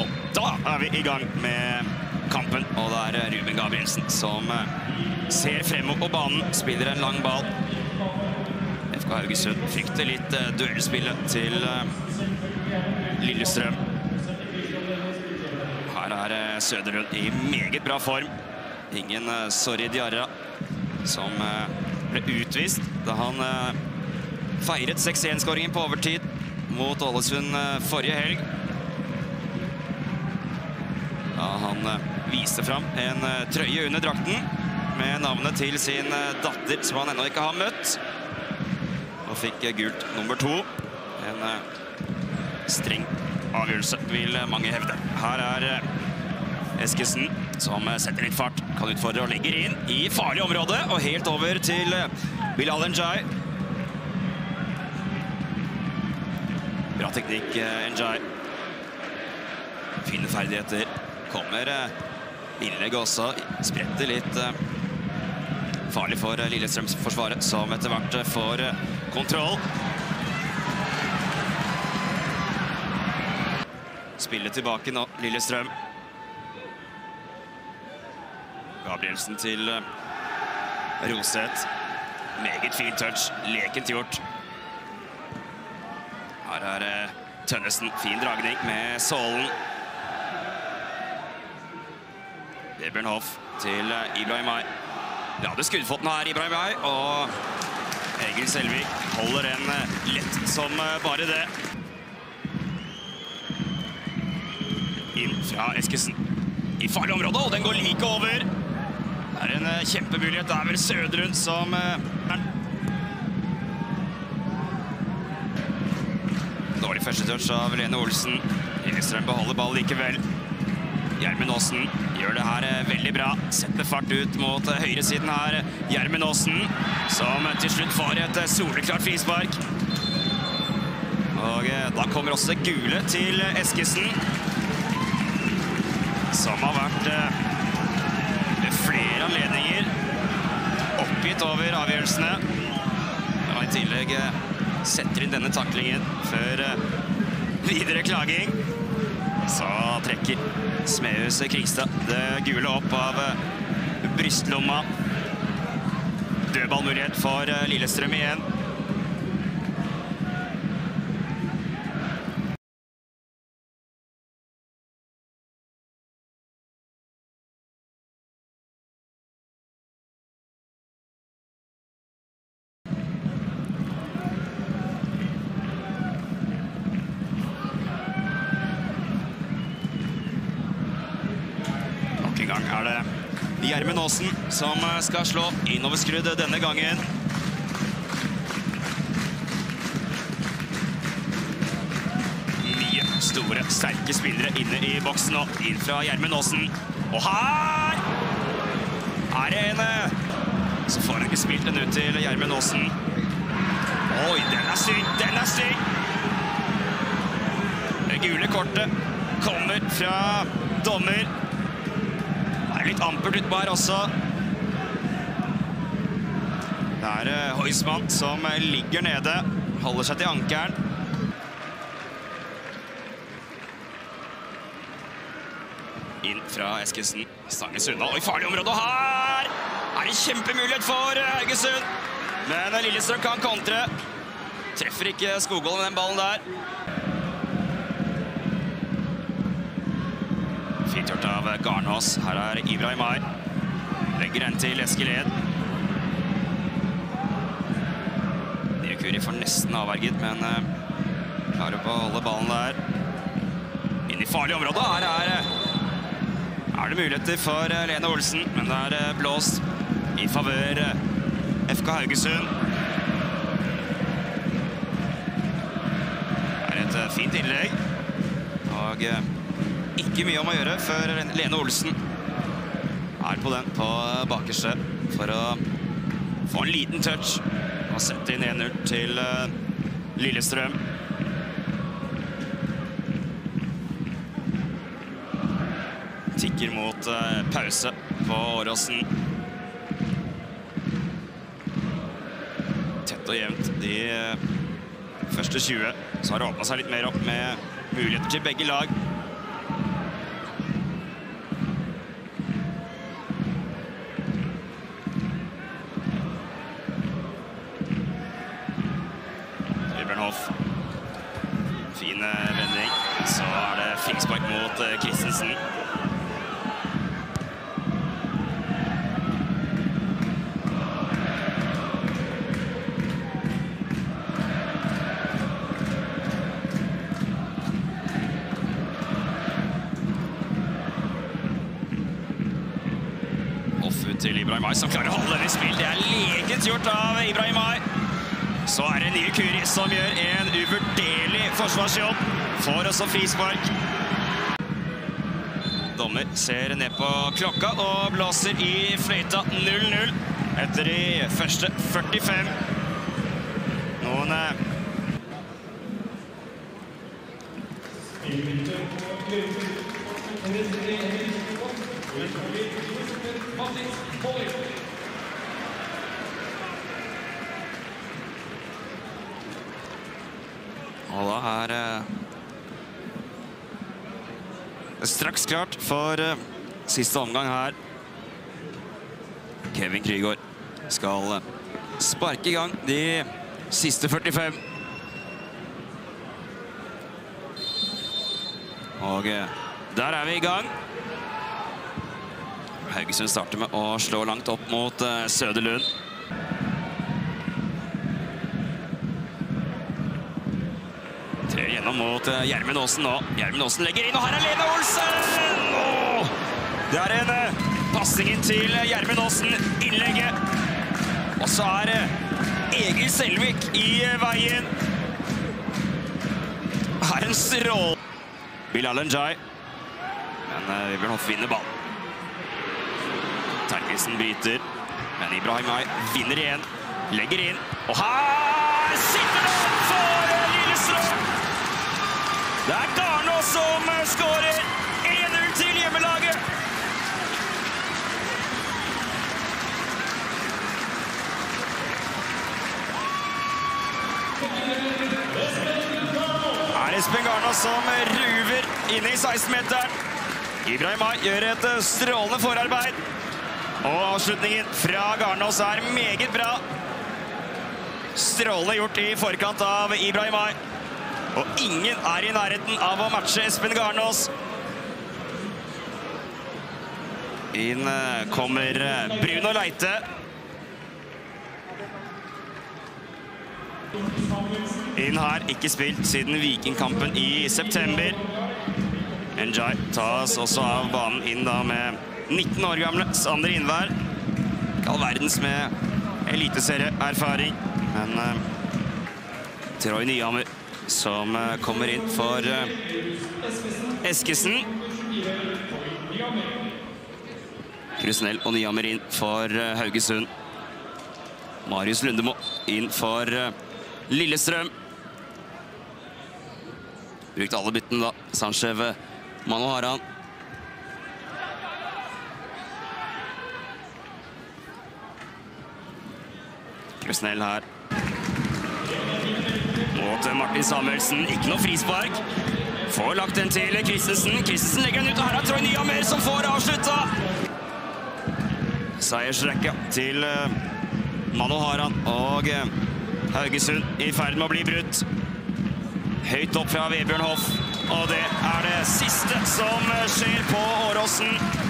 Og da er vi i gang med kampen, og det er Ruben Gabrielsen som ser frem på banen, spiller en lang ball. FK Haugesund frykter litt duellspillet til Lillestrøm. Her er Søderlund i meget bra form. Ingen Sory Diarra, som ble utvist da han feiret 6-1-skåringen på overtid mot Ålesund forrige helg. Ja, han viste fram en trøye under drakten med navnet til sin datter, som han ennå ikke har møtt. Og fikk gult nummer 2. En streng avgjørelse, vil mange hevde. Her er Eskildsen, som setter litt fart, kan utfordre og legger inn i farlig område. Og helt over til Bilal Njie. Bra teknikk, Njie. Fine ferdigheter. Kommer innlegg også. Spretter litt farlig for Lillestrøms forsvaret, som etter hvert får kontroll. Spiller tilbake nå, Lillestrøm. Gabrielsen til Roseth. Meget fin touch. Lekent gjort. Her er Tønnesen. Fin dragning med sålen. Vebjørn Hoff til Ibrahimaj. Lader skuddfoten her, Ibrahimaj, og Egil Selvik holder en lett som bare det. Inn fra Eskildsen. I farlig område, og den går like over. Det er en kjempemulighet. Det er vel Søderlund som dårlig første touch av Lehne Olsen. Lillestrøm beholder ball likevel. Hjermin Åsen gjør det her veldig bra. Setter fart ut mot høyresiden her. Hjermin Åsen, som til slutt får et soleklart frispark. Og da kommer også gule til Eskildsen, som har vært ved flere anledninger oppgitt over avgjørelsene. Og i tillegg setter inn denne taklingen før videre klaging. Så trekker Smehus Kringstad det gule opp av brystlomma. Dødballmulighet for Lillestrøm igjen. Er det Hjermin Åsen som skal slå innoverskrudd denne gangen. Mye store, sterke spillere inne i boksen nå, inn fra Hjermin Åsen. Og her er det en, så får han ikke spilt den ut til Hjermin Åsen. Oi, den er syk, den er syk. Det gule kortet kommer fra dommer. Litt ampert ut bare også. Det er Høysmann som ligger nede, holder seg til ankeren. Inn fra Eskildsen, stanges unna, og i farlig område, og her er det kjempemulighet for Haugesund. Men Lillestrøm kan kontre. Treffer ikke Skogholm den ballen der. Fint gjort av Garnås. Her er Ibrahimaj. Legger den til Eskil Edh. Nyekuri får nesten avverget, men klarer på å holde ballen der. Inn i farlig område. Her er det muligheter for Lehne Olsen, men det er blåst i favør FK Haugesund. Det er et fint innlegg. Og ikke mye om å gjøre før Lehne Olsen er på den på bakerste for å få en liten touch og sette inn 1-0 til Lillestrøm. Tikker mot pause på Åråsen. Tett og jevnt de første 20. Så har det åpnet seg litt mer opp med muligheter til begge lag. Vebjørn Hoff. Fin vending. Så er det frispark mot Kristensen. Til Ibrahimaj, som klarer å holde den i spill. Det er leget gjort av Ibrahimaj. Så er det nye Kuri som gjør en uvurderlig forsvarsjobb. Får også frispark. Dommer ser ned på klokka og blåser i fløyta 0-0 etter de første 45. Noen og da er straks klart for siste omgang her. Kevin Krogh skal sparke i gang de siste 45. Og der er vi i gang. Haugesund starter med å slå langt opp mot Søderlund. Tre gjennom mot Hjermin Åsen nå. Hjermin Åsen legger inn, og her er Lehne Olsen! Åh! Det er en passing inn til Hjermin Åsen, innlegget. Og så er Egil Selvik i veien. Her er en strål. Bilal Njie. Men Vebjørn Hoff vinner ballen. Tergesen bryter, men Ibrahimaj vinner igjen, legger inn, og her sitter det for Lillestrøm! Det er Garnås som skårer 1-0 til hjemmelaget! Her er Espen Garnås som ruver inne i 16-meteren. Ibrahimaj gjør et strålende forarbeid. Og avslutningen fra Garnås er meget bra. Strålende gjort i forkant av Ibrahimaj. Og ingen er i nærheten av å matche Espen Garnås. Inn kommer Bruno Leite. Inn her, ikke spilt siden Vikingkampen i september. Njie tas også av banen inn da med 19 år gamle Sander Innvær. Ikke all verdens med eliteserieerfaring. Men Troy Nyhammer som kommer inn for Eskildsen. Krusnell og Nyhammer inn for Haugesund. Marius Lundemo inn for Lillestrøm. Brukte alle bytten da. Sansjev Mano Haran. Krusnell her. Mot Martin Samuelsen. Ikke noe frispark. Får lagt den til Kristensen. Kristensen legger den ut, og her er Troy Nyhammer som får avsluttet. Seiersrekke til Mano Haran og Haugesund i ferd med å bli brutt. Høyt opp fra Vebjørn Hoff. Og det er det siste som skjer på Åråsen.